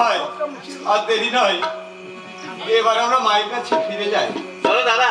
হয় আর দেরি নয়, এবার আমরা মায়ের কাছে ফিরে যাই। চলো দাদা,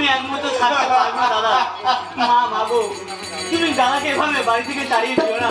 আমি একমত থাকতে পারবো না দাদা। মা ভাবো তুমি দাদাকে এভাবে বাড়ি থেকে তাড়িয়ে দিও না।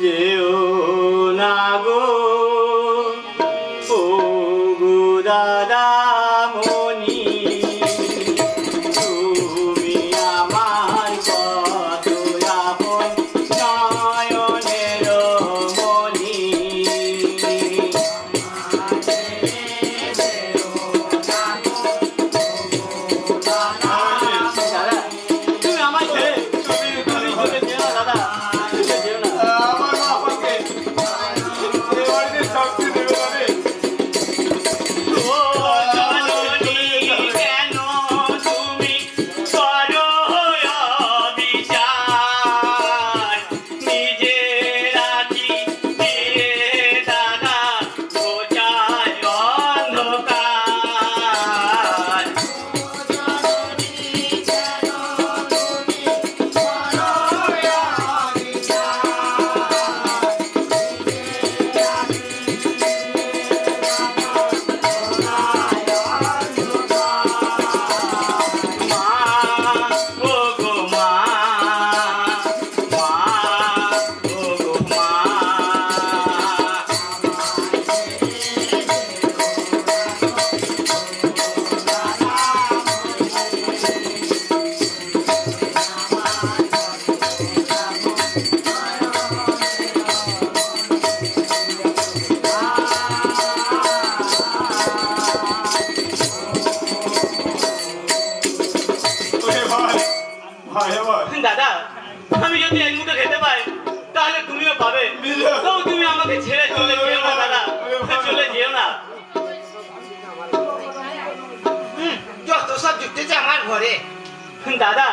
যেও না গো দাদা। আমি যদি এক মুঠো খেতে পাই তাহলে তুমিও পাবে, তবু তুমি আমাকে ছেড়ে চলে যেও না দাদা, চলে যেও না। যত সব জুটেছে আমার ঘরে। দাদা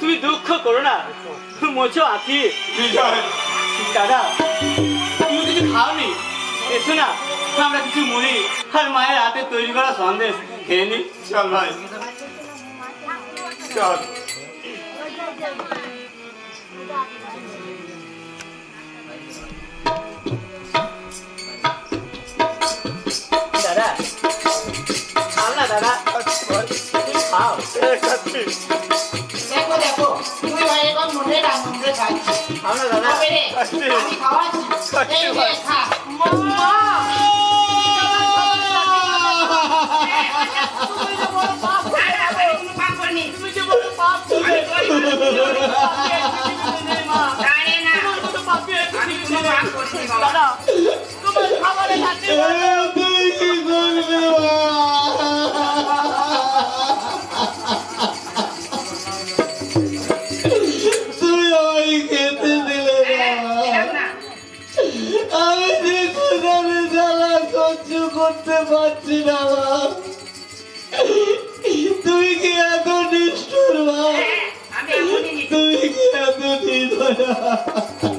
তুমি দুঃখ করো না, মোছো আঁকি। দাদা তুমি কিছু খাওনি, এসো না আমরা কিছু মুড়ি আর মায়ের হাতে তৈরি করা সন্দেশ খেয়ে নি। চল ভাই চল। দাদা খাও না দাদা, খাও দেখো দেখো, তুমি ভাই এখন মনে রাখবে, খাও না দাদা, আমি খাওয়াচ্ছি। করতে পারছি না, তুই কি এত নিষ্ঠুর, তুই কি এত নিষ্ঠুর।